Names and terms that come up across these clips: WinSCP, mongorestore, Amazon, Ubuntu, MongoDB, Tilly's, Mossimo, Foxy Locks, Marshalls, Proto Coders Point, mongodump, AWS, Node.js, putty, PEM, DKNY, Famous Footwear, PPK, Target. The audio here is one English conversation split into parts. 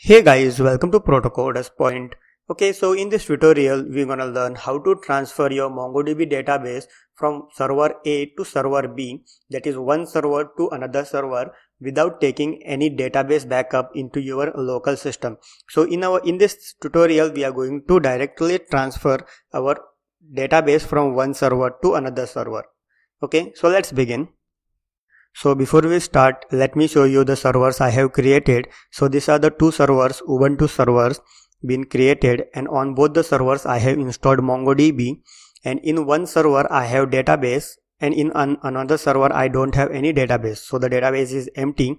Hey guys, welcome to Proto Coders Point. Okay, so in this tutorial we're gonna learn how to transfer your MongoDB database from server A to server B, that is one server to another server, without taking any database backup into your local system. So in this tutorial we are going to directly transfer our database from one server to another server. Okay, so let's begin. So before we start, let me show you the servers I have created. So these are the two servers, Ubuntu servers been created, and on both the servers I have installed MongoDB, and in one server I have database and in another server I don't have any database. So the database is empty.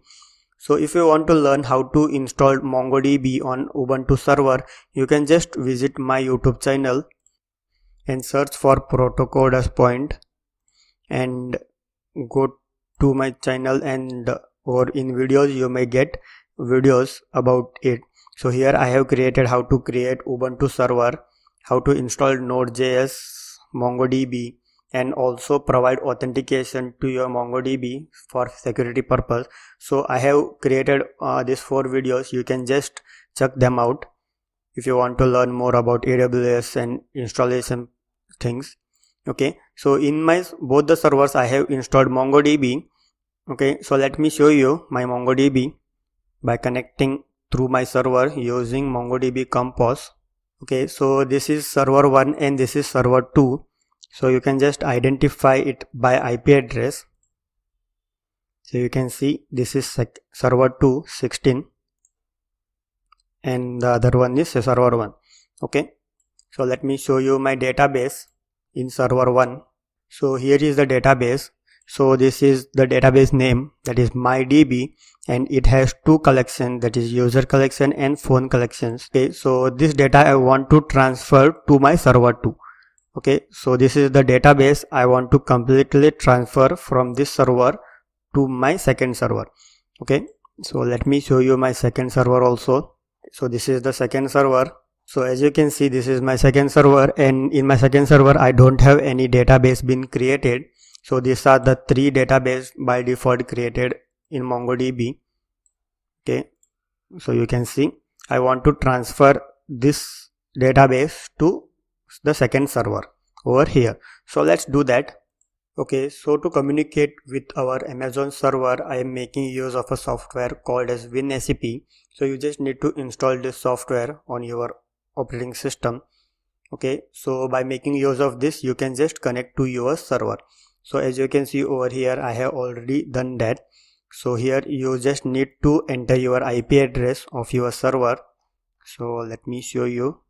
So if you want to learn how to install MongoDB on Ubuntu server, you can just visit my YouTube channel and search for Proto Coders Point and go to my channel, and or in videos you may get videos about it. So here I have created how to create Ubuntu server, how to install Node.js, MongoDB, and also provide authentication to your MongoDB for security purpose. So I have created these four videos. You can just check them out if you want to learn more about AWS and installation things. Okay, so in my both the servers I have installed MongoDB. Okay, so let me show you my MongoDB by connecting through my server using MongoDB Compose. Okay, so this is server 1 and this is server 2. So you can just identify it by IP address. So you can see this is server 2 16 and the other one is server 1. Okay, so let me show you my database in server 1. So here is the database. So this is the database name, that is MyDB, and it has two collections, that is user collection and phone collections. Okay, so this data I want to transfer to my server 2. Okay, so this is the database I want to completely transfer from this server to my second server. Okay, so let me show you my second server also. So this is the second server. So as you can see, this is my second server, and in my second server I don't have any database been created. So these are the three databases by default created in MongoDB. Okay, so you can see I want to transfer this database to the second server over here. So let's do that. Okay, so to communicate with our Amazon server, I am making use of a software called as WinSCP. So you just need to install this software on your operating system. Okay, so by making use of this, you can just connect to your server. So as you can see over here, I have already done that. So here you just need to enter your IP address of your server. So let me show you.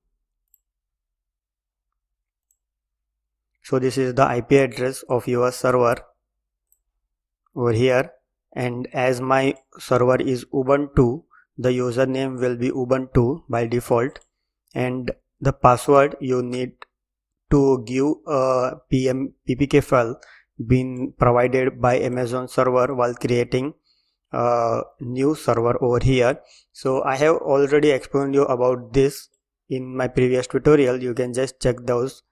So this is the IP address of your server over here, and as my server is Ubuntu, the username will be Ubuntu by default, and the password you need to give a PPK file being provided by Amazon server while creating a new server over here. So I have already explained you about this in my previous tutorial. You can just check those.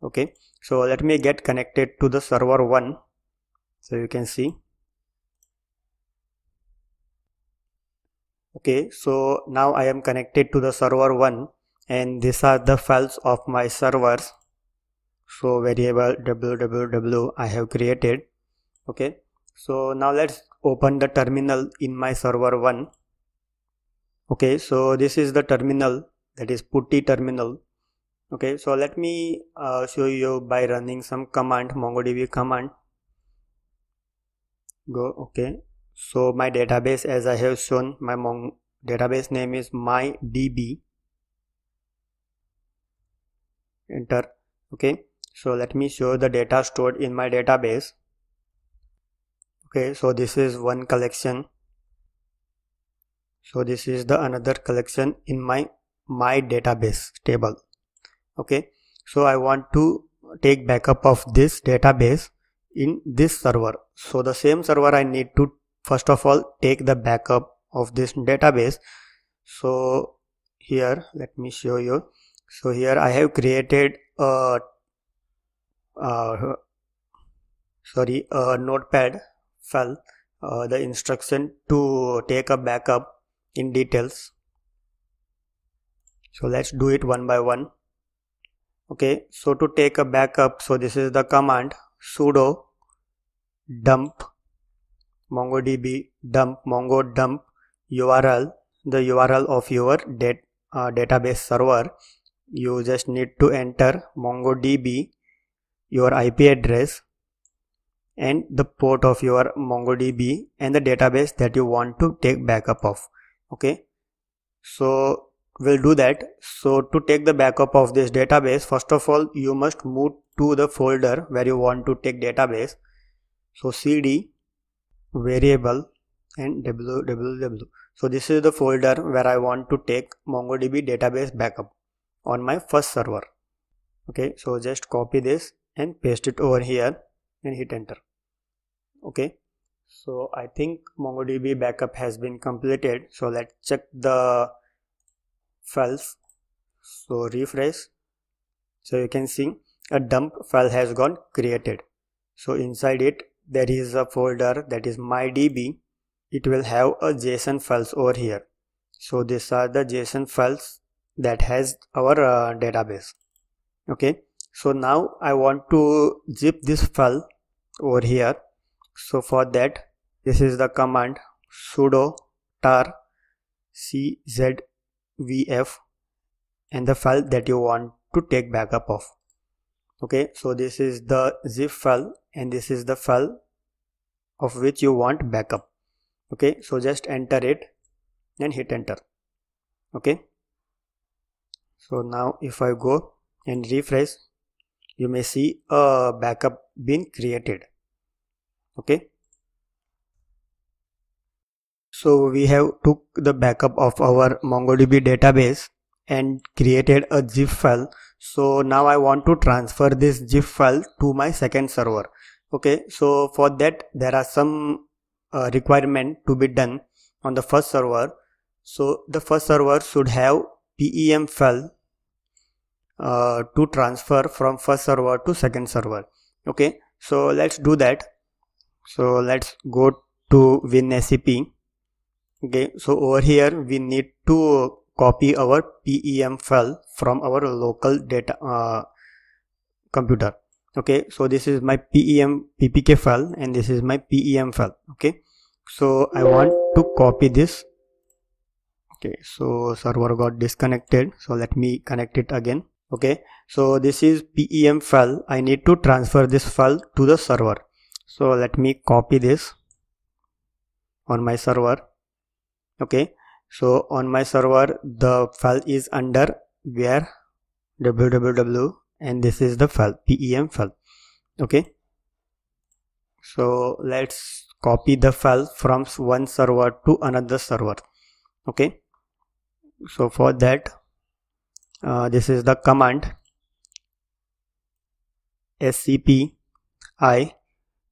Okay, so let me get connected to the server 1. So you can see. Okay, so now I am connected to the server 1, and these are the files of my servers. So variable www I have created. Okay, so now let's open the terminal in my server 1. Okay, so this is the terminal, that is putty terminal. Okay, so let me show you by running some command, MongoDB command. Go. Okay, so my database, as I have shown, my database name is MyDB. Enter. Okay, so let me show the data stored in my database. Okay, so this is one collection. So this is the another collection in my database table. Okay, so I want to take backup of this database in this server. So the same server I need to first of all take the backup of this database. So here let me show you. So here I have created a notepad file, the instruction to take a backup in details. So let's do it one by one. Okay, so to take a backup, so this is the command sudo dump mongodb dump mongodump url, the URL of your database server. You just need to enter mongodb, your IP address and the port of your mongodb and the database that you want to take backup of. Okay, so we'll do that. So to take the backup of this database, first of all you must move to the folder where you want to take database. So cd variable and www. So this is the folder where I want to take MongoDB database backup on my first server. Okay, so just copy this and paste it over here and hit enter. Okay, so I think MongoDB backup has been completed. So let's check the files. So refresh. So you can see a dump file has gone created. So inside it there is a folder that is mydb. It will have a JSON files over here. So these are the JSON files that has our database. Okay, so now I want to zip this file over here. So for that, this is the command sudo tar czvf and the file that you want to take backup of. Okay, so this is the zip file and this is the file of which you want backup. Okay, so just enter it and hit enter. Okay, so now if I go and refresh, you may see a backup being created. Okay, so we have took the backup of our MongoDB database and created a zip file. So now I want to transfer this zip file to my second server. Okay, so for that there are some requirement to be done on the first server. So the first server should have PEM file to transfer from first server to second server. Okay, so let's do that. So let's go to WinSCP. Okay, so over here we need to copy our PEM file from our local data computer. Okay, so this is my PEM PPK file and this is my PEM file. Okay, so I want to copy this. Okay, so server got disconnected. So let me connect it again. Okay, so this is PEM file. I need to transfer this file to the server. So let me copy this on my server. Okay, so on my server the file is under where www. And this is the file PEM file. Okay, so let's copy the file from one server to another server. Okay, so for that this is the command scpi,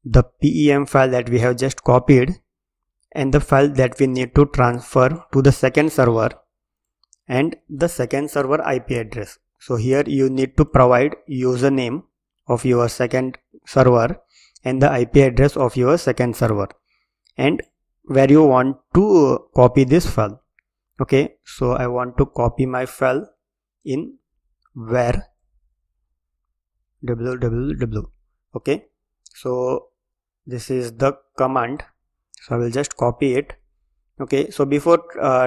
the PEM file that we have just copied and the file that we need to transfer to the second server and the second server IP address. So here you need to provide username of your second server and the IP address of your second server and where you want to copy this file. Okay, so I want to copy my file in where www. Okay, so this is the command. So I will just copy it. Okay, so before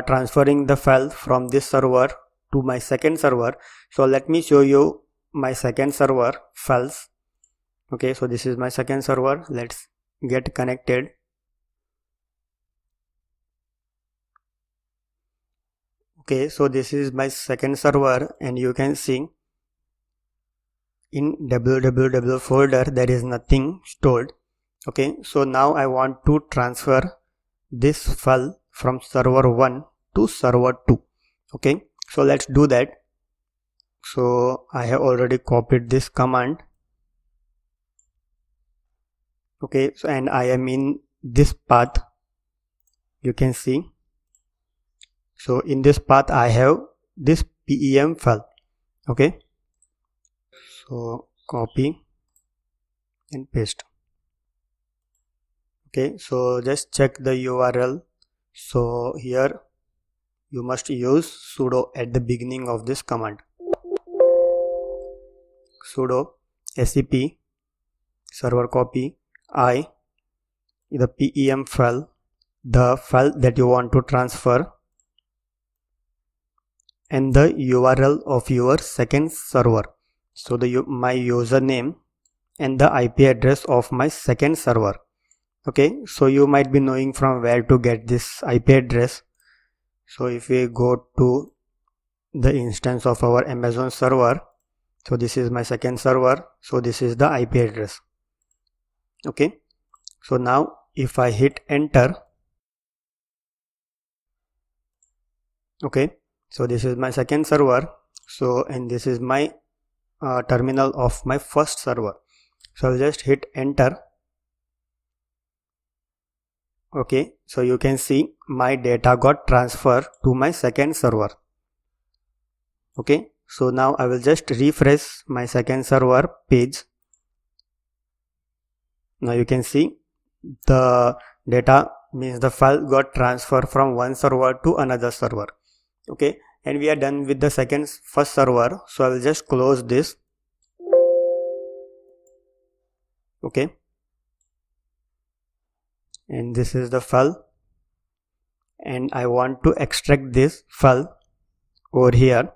transferring the file from this server to my second server, so let me show you my second server files. Okay, so this is my second server. Let's get connected. Okay, so this is my second server and you can see in www folder there is nothing stored. Okay, so now I want to transfer this file from server 1 to server 2. Okay, so let's do that. So I have already copied this command. Okay, so and I am in this path, you can see. So in this path I have this PEM file. Okay, so copy and paste. Okay, so just check the URL. So here you must use sudo at the beginning of this command. Sudo sep server copy I the PEM file, the file that you want to transfer, and the URL of your second server. So my username and the IP address of my second server. Okay, so you might be knowing from where to get this IP address. So if we go to the instance of our Amazon server, so this is my second server, so this is the IP address. Okay, so now if I hit enter, okay, so this is my second server, so and this is my terminal of my first server. So I'll just hit enter. Okay, so you can see my data got transferred to my second server. Okay, so now I will just refresh my second server page. Now you can see the data means the file got transferred from one server to another server. Okay, and we are done with the first server. So I will just close this. Okay. And this is the file, and I want to extract this file over here.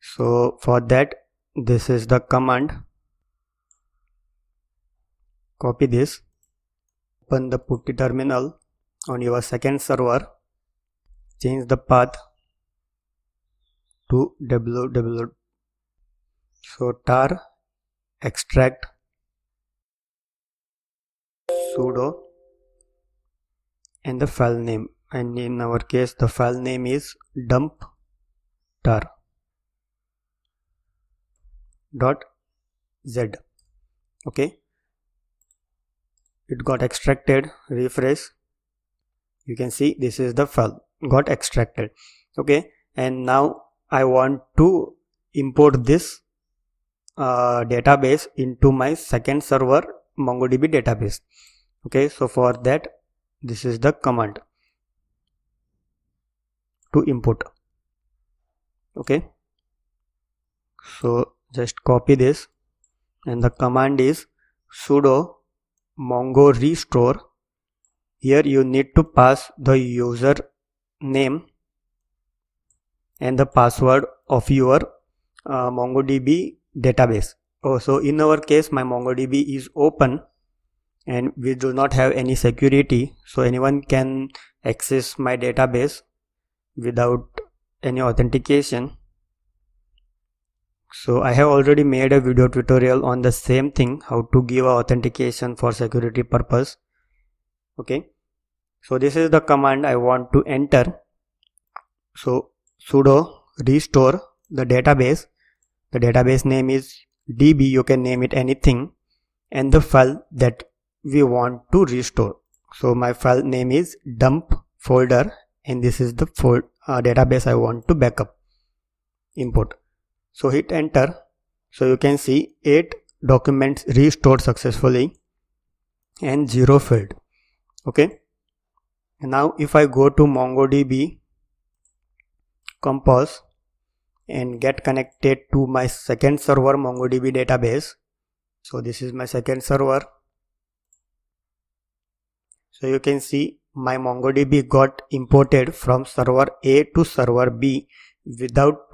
So for that, this is the command. Copy this, open the putty terminal on your second server, change the path to www. So tar extract sudo and the file name, and in our case the file name is dump tar.z. okay, it got extracted. Refresh, you can see this is the file got extracted. Okay, and now I want to import this database into my second server MongoDB database. Okay, so for that, this is the command to import. Okay, so just copy this, and the command is sudo mongorestore. Here you need to pass the user name and the password of your MongoDB database. Oh, so in our case my MongoDB is open and we do not have any security, so anyone can access my database without any authentication. So I have already made a video tutorial on the same thing, how to give authentication for security purpose. Okay, so this is the command I want to enter. So sudo restore the database. The database name is DB, you can name it anything, and the file that we want to restore. So my file name is dump folder, and this is the database I want to backup import. So hit enter. So you can see 8 documents restored successfully and 0 failed. Okay, now if I go to MongoDB Compose and get connected to my second server MongoDB database. So this is my second server. So you can see my MongoDB got imported from server A to server B without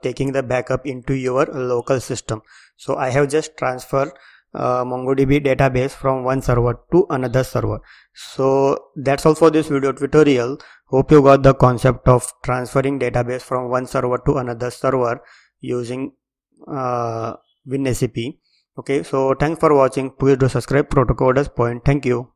taking the backup into your local system. So I have just transferred MongoDB database from one server to another server. So that's all for this video tutorial. Hope you got the concept of transferring database from one server to another server using WinSCP. Okay, so thanks for watching. Please do subscribe Proto Coders Point. Thank you.